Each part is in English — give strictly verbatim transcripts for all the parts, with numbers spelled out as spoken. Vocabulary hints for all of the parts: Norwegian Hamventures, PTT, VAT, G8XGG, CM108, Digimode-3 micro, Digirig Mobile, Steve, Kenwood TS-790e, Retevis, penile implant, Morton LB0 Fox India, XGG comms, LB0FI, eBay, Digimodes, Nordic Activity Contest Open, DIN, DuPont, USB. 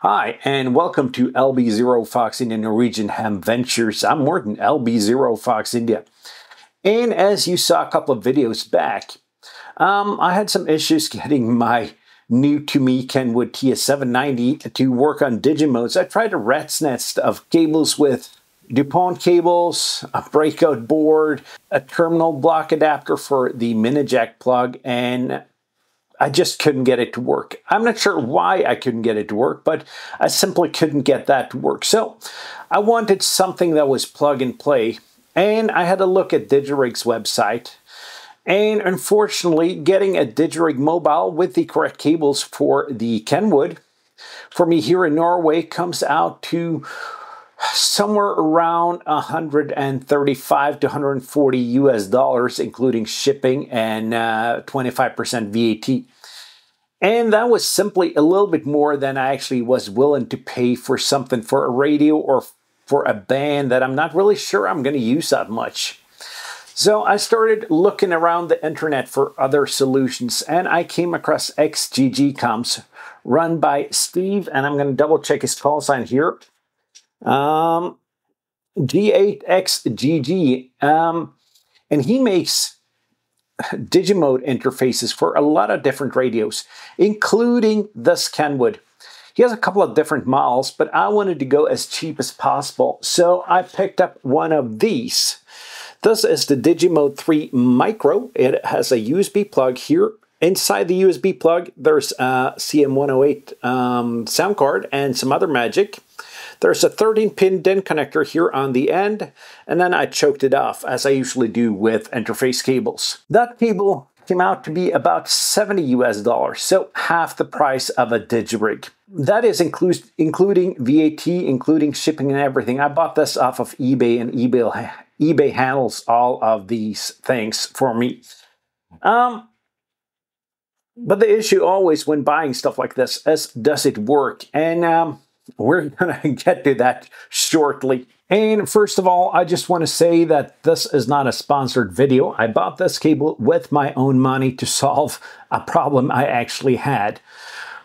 Hi, and welcome to L B zero Fox India Norwegian Ham Ventures. I'm Morton, L B zero Fox India. And as you saw a couple of videos back, um, I had some issues getting my new-to-me Kenwood T S seven ninety to work on Digimodes. I tried a rat's nest of cables with DuPont cables, a breakout board, a terminal block adapter for the mini-jack plug, and I just couldn't get it to work. I'm not sure why I couldn't get it to work, but I simply couldn't get that to work. So I wanted something that was plug and play, and I had a look at Digirig's website. And unfortunately, getting a Digirig Mobile with the correct cables for the Kenwood, for me here in Norway, comes out to somewhere around one hundred thirty-five to one hundred forty U S dollars, including shipping and twenty-five percent uh, V A T. And that was simply a little bit more than I actually was willing to pay for something for a radio or for a band that I'm not really sure I'm going to use that much. So I started looking around the internet for other solutions, and I came across X G G comms run by Steve, and I'm going to double check his call sign here. Um, G eight X G G, um, and he makes Digimode interfaces for a lot of different radios, including this Kenwood. He has a couple of different models, but I wanted to go as cheap as possible, so I picked up one of these. This is the Digimode three micro. It has a U S B plug here. Inside the U S B plug, there's a C M one oh eight um, sound card and some other magic. There's a thirteen pin D I N connector here on the end, and then I choked it off, as I usually do with interface cables. That cable came out to be about seventy U S dollars, so half the price of a Digirig. That is inclu- including V A T, including shipping and everything. I bought this off of eBay, and eBay, eBay handles all of these things for me. Um, but the issue always when buying stuff like this is, does it work? And um, we're going to get to that shortly. And first of all, I just want to say that this is not a sponsored video. I bought this cable with my own money to solve a problem I actually had.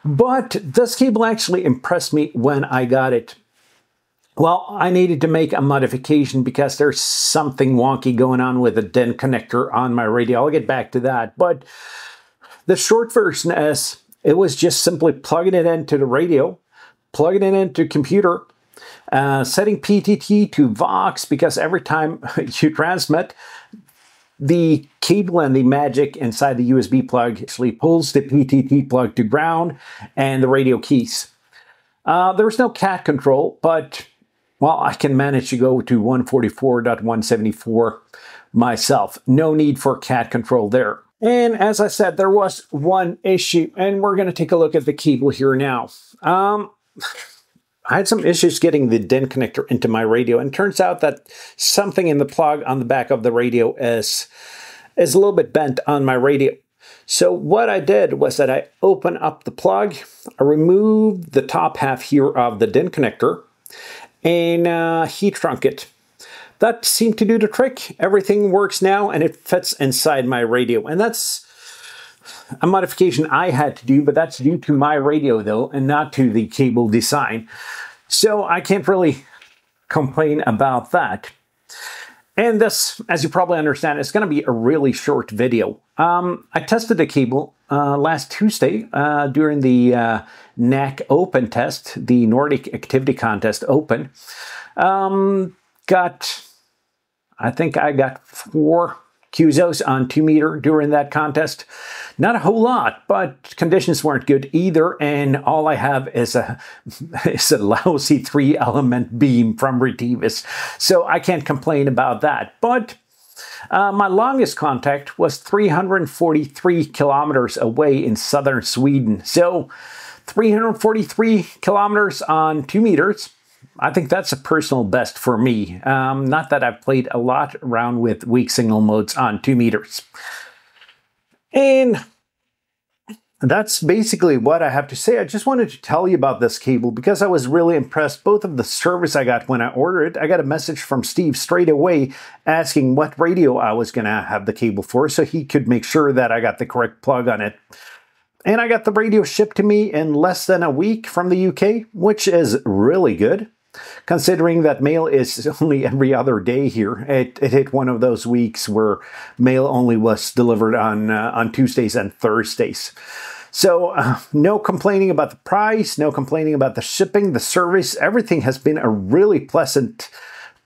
But this cable actually impressed me when I got it. Well, I needed to make a modification because there's something wonky going on with the D I N connector on my radio. I'll get back to that. But the short version is it was just simply plugging it into the radio, plugging it into computer, uh, setting P T T to Vox, because every time you transmit, the cable and the magic inside the U S B plug actually pulls the P T T plug to ground and the radio keys. Uh, there was no cat control, but, well, I can manage to go to one forty-four dot one seventy-four myself. No need for cat control there. And as I said, there was one issue, and we're going to take a look at the cable here now. Um, I had some issues getting the D I N connector into my radio, and turns out that something in the plug on the back of the radio is, is a little bit bent on my radio. So what I did was that I opened up the plug, I removed the top half here of the D I N connector, and uh, heat shrunk it. That seemed to do the trick. Everything works now, and it fits inside my radio. And that's a modification I had to do, but that's due to my radio, though, and not to the cable design. So I can't really complain about that. And this, as you probably understand, is going to be a really short video. Um, I tested the cable uh, last Tuesday uh, during the uh, N A C Open test, the Nordic Activity Contest Open. Um, got... I think I got four Q Z Os on two meter during that contest. Not a whole lot, but conditions weren't good either, and all I have is a, is a lousy three element beam from Retevis, so I can't complain about that. But uh, my longest contact was three hundred forty-three kilometers away in southern Sweden, so three hundred forty-three kilometers on two meters. I think that's a personal best for me. Um, not that I've played a lot around with weak signal modes on two meters. And that's basically what I have to say. I just wanted to tell you about this cable because I was really impressed both of the service I got when I ordered it. I got a message from Steve straight away asking what radio I was going to have the cable for so he could make sure that I got the correct plug on it. And I got the radio shipped to me in less than a week from the U K, which is really good. Considering that mail is only every other day here, it, it hit one of those weeks where mail only was delivered on, uh, on Tuesdays and Thursdays. So uh, no complaining about the price, no complaining about the shipping, the service, everything has been a really pleasant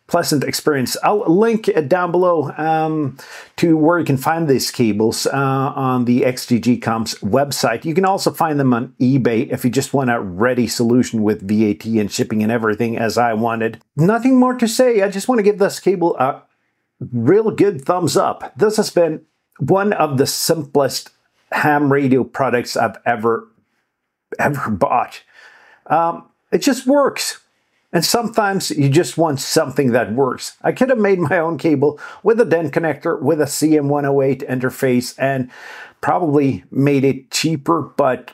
pleasant experience. I'll link it down below um, to where you can find these cables uh, on the X G G comms website. You can also find them on eBay if you just want a ready solution with V A T and shipping and everything, as I wanted. Nothing more to say. I just want to give this cable a real good thumbs up. This has been one of the simplest ham radio products I've ever, ever bought. Um, it just works. And sometimes you just want something that works. I could have made my own cable with a D I N connector, with a C M one oh eight interface, and probably made it cheaper, but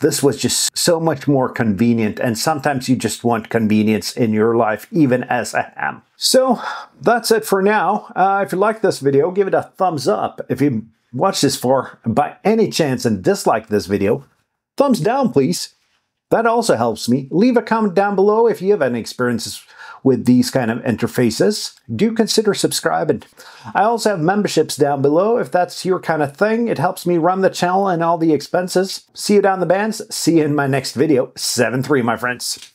this was just so much more convenient. And sometimes you just want convenience in your life, even as a ham. So that's it for now. Uh, if you like this video, give it a thumbs up. If you watch this far by any chance and dislike this video, thumbs down, please. That also helps me. Leave a comment down below if you have any experiences with these kind of interfaces. Do consider subscribing. I also have memberships down below if that's your kind of thing. It helps me run the channel and all the expenses. See you down the bands. See you in my next video. seven three, my friends.